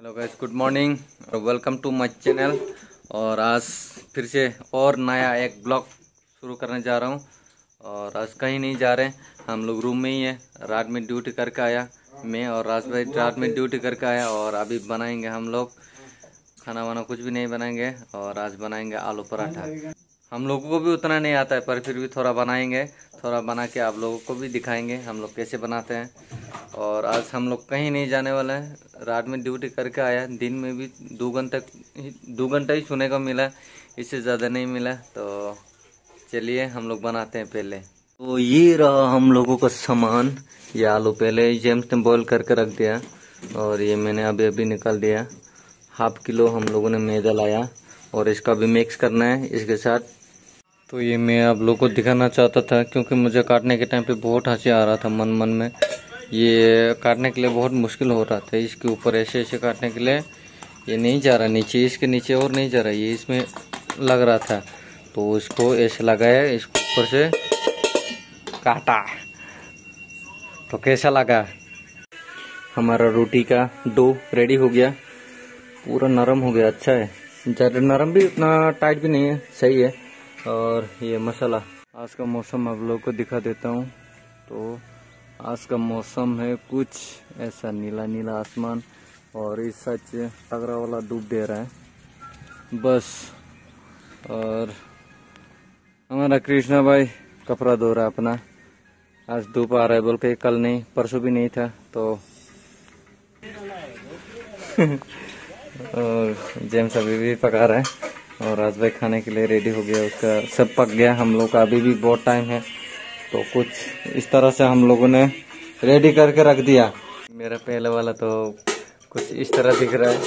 Hello guys, good morning और welcome to my channel. और आज फिर से और नया एक ब्लॉग शुरू करने जा रहा हूं। और आज कहीं नहीं जा रहे, हम लोग रूम में ही है। रात में ड्यूटी करके आया मैं और राज भाई रात में ड्यूटी करके आया। और अभी बनाएंगे हम लोग खाना वाना, कुछ भी नहीं बनाएंगे। और आज बनाएंगे आलू पराठा। हम लोगों को भी उतना नहीं आता है पर फिर भी थोड़ा बनाएंगे, थोड़ा बना के आप लोगों को भी दिखाएंगे हम लोग कैसे बनाते हैं। और आज हम लोग कहीं नहीं जाने वाला है। रात में ड्यूटी करके आया, दिन में भी दो घंटा ही सोने को मिला, इससे ज़्यादा नहीं मिला। तो चलिए हम लोग बनाते हैं। पहले तो ये रहा हम लोगों का सामान। ये आलू पहले जेम्स ने बॉयल करके रख दिया और ये मैंने अभी अभी निकाल दिया। हाफ किलो हम लोगों ने मैदा लाया और इसका भी मिक्स करना है इसके साथ। तो ये मैं आप लोगों को दिखाना चाहता था क्योंकि मुझे काटने के टाइम पे बहुत हंसी आ रहा था मन में। ये काटने के लिए बहुत मुश्किल हो रहा था, इसके ऊपर ऐसे ऐसे काटने के लिए ये नहीं जा रहा नीचे, इसके नीचे और नहीं जा रहा, ये इसमें लग रहा था। तो इसको ऐसे लगाया, इसको ऊपर से काटा। तो कैसा लगा? हमारा रोटी का डो रेडी हो गया, पूरा नरम हो गया। अच्छा है, ज़्यादा नरम भी उतना टाइट भी नहीं है, सही है। और ये मसाला, आज का मौसम आप लोगों को दिखा देता हूँ। तो आज का मौसम है कुछ ऐसा, नीला नीला आसमान और इस साइड से तगड़ा वाला धूप दे रहा है बस। और हमारा कृष्णा भाई कपड़ा धो रहा है अपना। आज धूप आ रहा है बोल के, कल नहीं परसों भी नहीं था तो और जेम्स अभी भी पका रहा है और राज भाई खाने के लिए रेडी हो गया, उसका सब पक गया। हम लोग का अभी भी बहुत टाइम है। तो कुछ इस तरह से हम लोगों ने रेडी करके रख दिया। मेरा पहले वाला तो कुछ इस तरह दिख रहा है,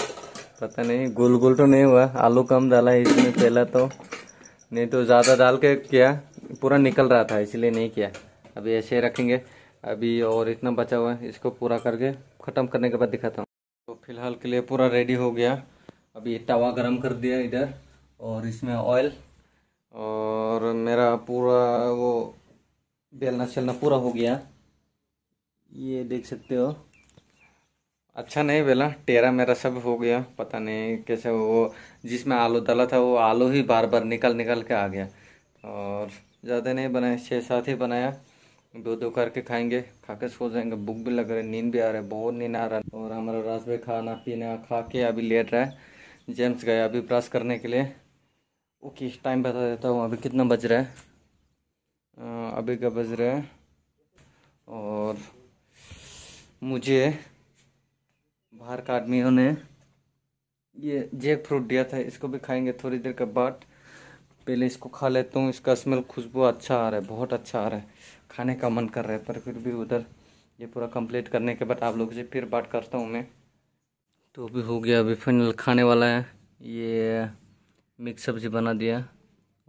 पता नहीं गोल गोल तो नहीं हुआ, आलू कम डाला है इसमें पहला, तो नहीं तो ज़्यादा डाल के किया पूरा निकल रहा था इसलिए नहीं किया। अभी ऐसे ही रखेंगे अभी, और इतना बचा हुआ है इसको पूरा करके ख़त्म करने के बाद दिखाता हूँ। तो फिलहाल के लिए पूरा रेडी हो गया। अभी तवा गरम कर दिया इधर और इसमें ऑयल, और मेरा पूरा वो बेलना चलना पूरा हो गया, ये देख सकते हो। अच्छा नहीं बेला, टेरा मेरा सब हो गया, पता नहीं कैसे वो जिसमें आलू डाला था वो आलू ही बार बार निकल निकल के आ गया। और ज़्यादा नहीं बनाया, 6-7 ही बनाया। दो करके खाएंगे, खा के सो जाएंगे। भूख भी लग रही है, नींद भी आ रहा है, बहुत नींद आ रहा है। और हमारा राज भाई खाना पीना खा के अभी लेट रहा है। जेम्स गया अभी ब्रश करने के लिए। ओके, टाइम बता देता हूँ अभी कितना बज रहा है। अभी का बज रहा है और मुझे बाहर का आदमियों ने ये जैक फ्रूट दिया था, इसको भी खाएंगे थोड़ी देर के बाद। पहले इसको खा लेता हूँ, इसका स्मेल खुशबू अच्छा आ रहा है, बहुत अच्छा आ रहा है, खाने का मन कर रहा है। पर फिर भी उधर ये पूरा कंप्लीट करने के बाद आप लोगों से फिर बात करता हूँ मैं। तो अभी हो गया, अभी फाइनल खाने वाला है। ये मिक्स सब्जी बना दिया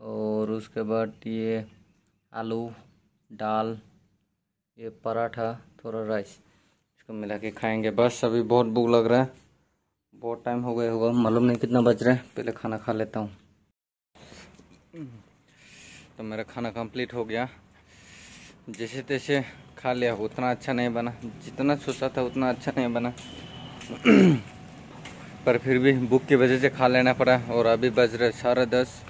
और उसके बाद ये आलू दाल, ये पराठा, थोड़ा राइस, इसको मिला के खाएँगे बस। अभी बहुत भूख लग रहा है, बहुत टाइम हो गया होगा, मालूम नहीं कितना बज रहा है। पहले खाना खा लेता हूँ। तो मेरा खाना कंप्लीट हो गया, जैसे तैसे खा लिया। उतना अच्छा नहीं बना जितना सोचा था, उतना अच्छा नहीं बना पर फिर भी भूख की वजह से खा लेना पड़ा। और अभी बज रहे 10:30।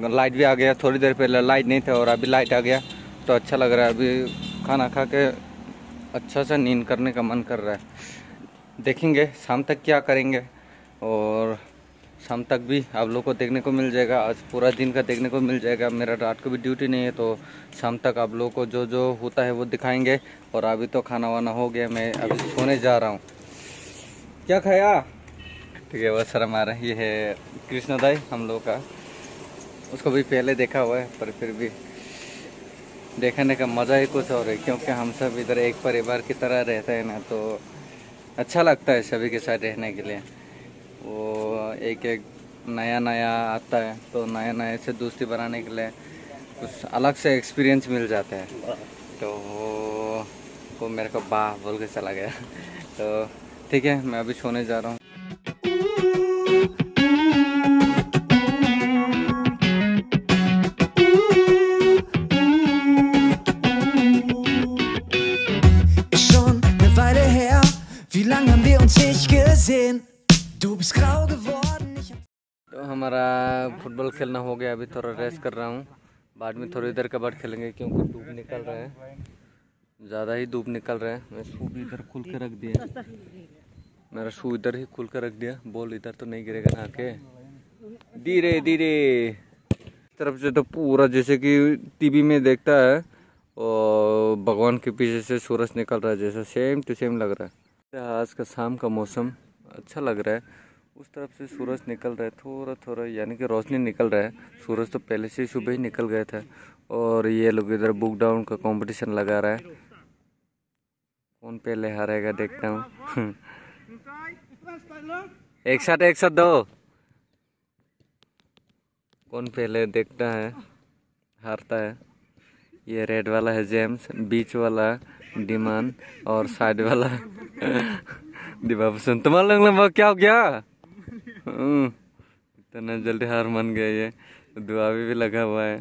लाइट भी आ गया, थोड़ी देर पहले लाइट नहीं था और अभी लाइट आ गया तो अच्छा लग रहा है। अभी खाना खा के अच्छा सा नींद करने का मन कर रहा है। देखेंगे शाम तक क्या करेंगे, और शाम तक भी आप लोग को देखने को मिल जाएगा। आज पूरा दिन का देखने को मिल जाएगा, मेरा रात को भी ड्यूटी नहीं है। तो शाम तक आप लोग को जो जो होता है वो दिखाएंगे। और अभी तो खाना वाना हो गया, मैं अभी सोने जा रहा हूँ। क्या खाया? ठीक है, वह शर्म आ रहा है। ये है कृष्णा दाई हम लोग का, उसको भी पहले देखा हुआ है पर फिर भी देखने का मज़ा ही कुछ और है, क्योंकि हम सब इधर एक परिवार की तरह रहते हैं ना, तो अच्छा लगता है सभी के साथ रहने के लिए। वो एक एक नया नया आता है तो नया नया से दोस्ती बनाने के लिए कुछ अलग से एक्सपीरियंस मिल जाता है। तो वो मेरे को बाह बोल के चला गया। तो ठीक है, मैं अभी सोने जा रहा हूँ। und dich gesehen. Du bist grau geworden. तो हमारा फुटबॉल खेलना हो गया, अभी थोड़ा रेस्ट कर रहा हूँ, बाद में थोड़ी देर के बाद खेलेंगे क्योंकि धूप निकल रहा है, ज़्यादा ही धूप निकल रहा है। मैं शू भी इधर खुल के रख दिया, मेरा शू इधर ही खुल के रख दिया, बॉल इधर तो नहीं गिरेगा ना के। धीरे धीरे तरफ से तो पूरा जैसे कि टीवी में देखता है और भगवान के पीछे से सूरज निकल रहा है, जैसा सेम टू सेम लग रहा है। आज का शाम का मौसम अच्छा लग रहा है, उस तरफ से सूरज निकल रहा है थोड़ा थोड़ा, यानी कि रोशनी निकल रहा है। सूरज तो पहले से सुबह ही निकल गया था। और ये लोग इधर बुक डाउन का कंपटीशन लगा रहा है, कौन पहले हारेगा देखता हूँ। एक साथ दो, कौन पहले देखता है हारता है। ये रेड वाला है जेम्स, बीच वाला डिमान और साइड वाला दिबा पसंद। तुम्हारा लगना क्या हो गया, इतना जल्दी हार मान गए। ये दुआ भी लगा हुआ है,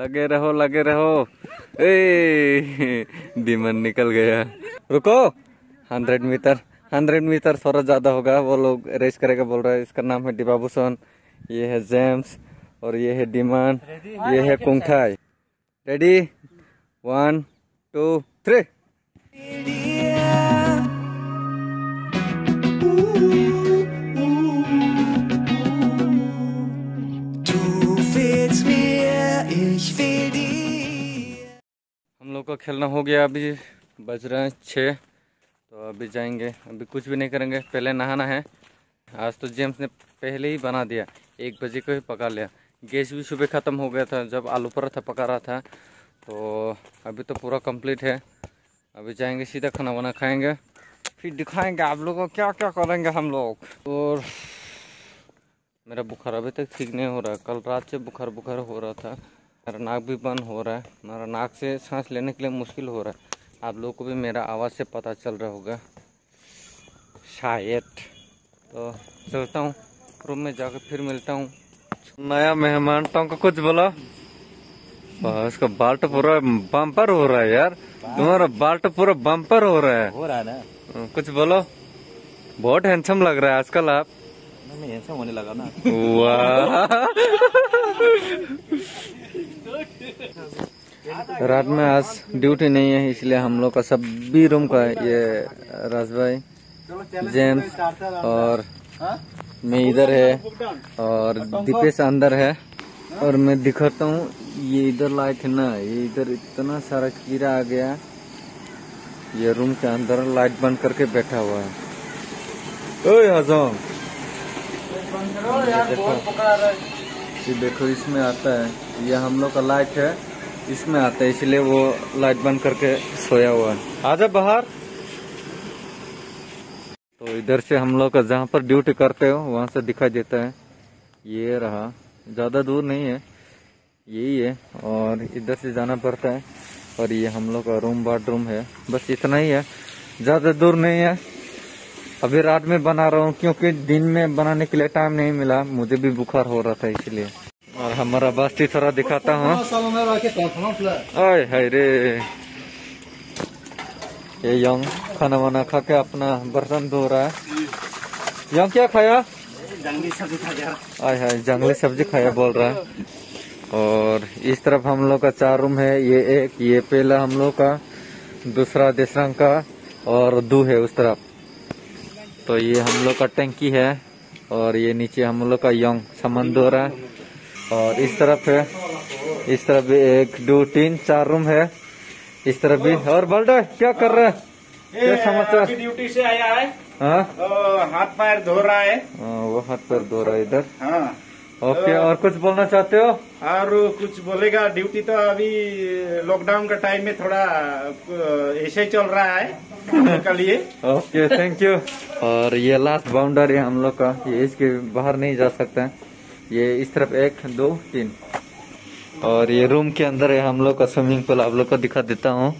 लगे रहो। ए दिमन निकल गया। रुको, 100 मीटर थोड़ा ज्यादा होगा, वो लोग रेस करेगा बोल रहा है। इसका नाम है दिबा भूषण, ये है जेम्स और ये है डिमान, ये है कुंखाई। रेडी, 1 2 3। हम लोग का खेलना हो गया, अभी बज रहे हैं 6, तो अभी जाएंगे। अभी कुछ भी नहीं करेंगे, पहले नहाना है। आज तो जेम्स ने पहले ही बना दिया, 1 बजे को ही पका लिया। गैस भी सुबह ख़त्म हो गया था जब आलू पराठा पका रहा था, तो अभी तो पूरा कंप्लीट है। अभी जाएंगे सीधा खाना वाना खाएंगे, फिर दिखाएंगे आप लोगों को क्या क्या करेंगे हम लोग। और मेरा बुखार अभी तक ठीक नहीं हो रहा, कल रात से बुखार हो रहा था, मेरा नाक भी बंद हो रहा है, मेरा नाक से सांस लेने के लिए मुश्किल हो रहा है। आप लोगों को भी मेरा आवाज़ से पता चल रहा होगा शायद। तो चलता हूँ रूम में जाकर फिर मिलता हूँ। नया मेहमान तुमको कुछ बोला, उसका बाल तो पूरा बम्पर हो रहा है यार, तुम्हारा बाल तो पूरा बम्पर हो रहा है, ना कुछ बोलो। बहुत हैंडसम लग रहा है आजकल आप, मैं हैंडसम होने लगा ना। रात में आज ड्यूटी नहीं है, इसलिए हम लोग का सभी रूम का ये राज भाई, जेम्स और मैं इधर है और दीपेश अंदर है। और मैं दिखाता हूँ, ये इधर लाइट है ना, ये इधर इतना सारा कीड़ा आ गया, ये रूम के अंदर लाइट बंद करके बैठा हुआ है। ओए हज़ाम, ये देखो इसमें आता है, ये हम लोग का लाइट है, इसमें आता है, इसलिए वो लाइट बंद करके सोया हुआ है। आजा बाहर। तो इधर से हम लोग का जहाँ पर ड्यूटी करते हो वहाँ से दिखाई देता है, ये रहा, ज़्यादा दूर नहीं है, यही है। और इधर से जाना पड़ता है, और ये हम लोग का रूम बाथरूम है, बस इतना ही है, ज़्यादा दूर नहीं है। अभी रात में बना रहा हूँ क्योंकि दिन में बनाने के लिए टाइम नहीं मिला, मुझे भी बुखार हो रहा था इसलिए। और हमारा बस्ती थोड़ा दिखाता हूँ। अरे हाय रे, ये यंग खाना वाना खा के अपना बर्तन धो रहा है। यंग क्या खाया? जंगली सब्जी खाया। आय हाय, जंगली सब्जी खाया बोल रहा है। और इस तरफ हम लोग का 4 रूम है, ये एक, ये पहला हम लोग का, दूसरा देशरंग का और 2 है उस तरफ। तो ये हम लोग का टंकी है, और ये नीचे हम लोग का यंग सामान धो रहा है। और इस तरफ है, इस तरफ भी 1 2 3 4 रूम है, इस तरफ भी। और बल्डे क्या कर रहा है? क्या समाचार? ड्यूटी से आया है, हाथ पैर धो रहा है। वो हाथ पैर धो रहा है इधर। हाँ ओके, और कुछ बोलना चाहते हो? और कुछ बोलेगा? ड्यूटी तो अभी लॉकडाउन का टाइम में थोड़ा ऐसे चल रहा है के लिए। Okay thank you. और ये लास्ट बाउंड्री है हम लोग का, ये इसके बाहर नहीं जा सकते। ये इस तरफ 1 2 3, और ये रूम के अंदर है हम लोग का स्विमिंग पूल, आप लोग को दिखा देता हूँ।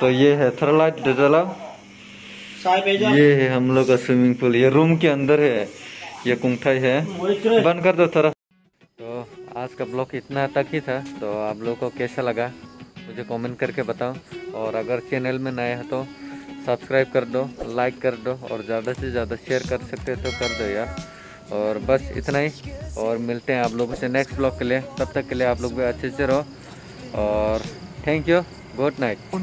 तो ये है थोड़ा लाइट डला, ये है हम लोग का स्विमिंग पूल, ये रूम के अंदर है, ये कुंठाई है, बंद कर दो थोड़ा। तो आज का ब्लॉग इतना तक ही था, तो आप लोगों को कैसा लगा मुझे कमेंट करके बताओ। और अगर चैनल में नए हैं तो सब्सक्राइब कर दो, लाइक कर दो और ज़्यादा से ज़्यादा शेयर कर सकते हो तो कर दो यार। और बस इतना ही, और मिलते हैं आप लोगों से नेक्स्ट ब्लॉग के लिए। तब तक के लिए आप लोग भी अच्छे से रहो और थैंक यू, गुड नाइट।